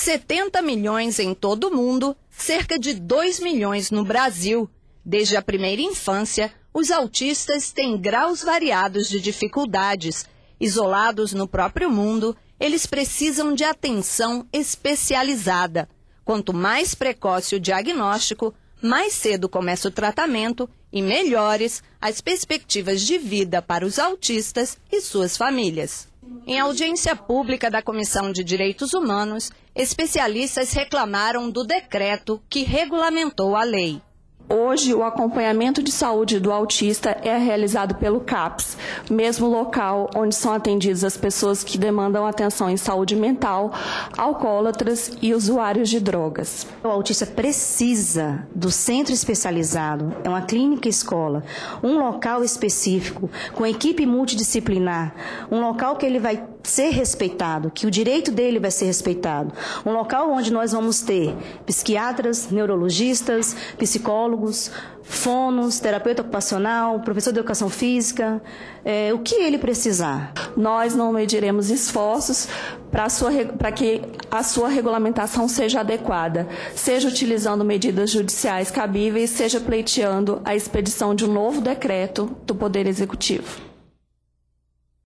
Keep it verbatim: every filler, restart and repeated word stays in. setenta milhões em todo o mundo, cerca de dois milhões no Brasil. Desde a primeira infância, os autistas têm graus variados de dificuldades. Isolados no próprio mundo, eles precisam de atenção especializada. Quanto mais precoce o diagnóstico, mais cedo começa o tratamento e melhores as perspectivas de vida para os autistas e suas famílias. Em audiência pública da Comissão de Direitos Humanos, especialistas reclamaram do decreto que regulamentou a lei. Hoje, o acompanhamento de saúde do autista é realizado pelo CAPS, mesmo local onde são atendidas as pessoas que demandam atenção em saúde mental, alcoólatras e usuários de drogas. O autista precisa do centro especializado, é uma clínica escola, um local específico, com equipe multidisciplinar, um local que ele vai ser respeitado, que o direito dele vai ser respeitado, um local onde nós vamos ter psiquiatras, neurologistas, psicólogos, fonos, terapeuta ocupacional, professor de educação física, é, o que ele precisar. Nós não mediremos esforços para que a sua regulamentação seja adequada, seja utilizando medidas judiciais cabíveis, seja pleiteando a expedição de um novo decreto do Poder Executivo.